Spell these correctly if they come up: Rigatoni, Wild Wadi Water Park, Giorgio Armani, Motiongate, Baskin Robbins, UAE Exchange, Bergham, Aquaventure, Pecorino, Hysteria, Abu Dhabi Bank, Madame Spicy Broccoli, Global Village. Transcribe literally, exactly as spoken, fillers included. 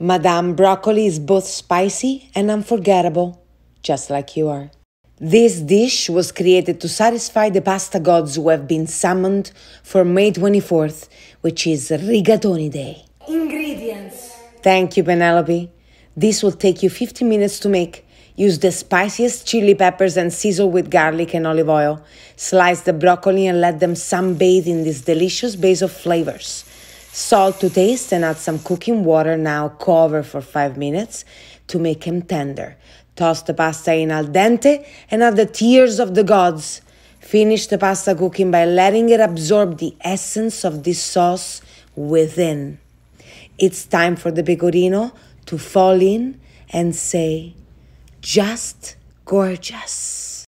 Madame Broccoli is both spicy and unforgettable, just like you are. This dish was created to satisfy the pasta gods who have been summoned for May twenty-fourth, which is Rigatoni Day. Ingredients. Thank you, Penelope. This will take you fifteen minutes to make. Use the spiciest chili peppers and sizzle with garlic and olive oil. Slice the broccoli and let them sunbathe in this delicious base of flavors. Salt to taste and add some cooking water now. Cover for five minutes to make them tender. Toss the pasta in al dente and add the tears of the gods. Finish the pasta cooking by letting it absorb the essence of this sauce within. It's time for the pecorino to fall in and say, "Just gorgeous."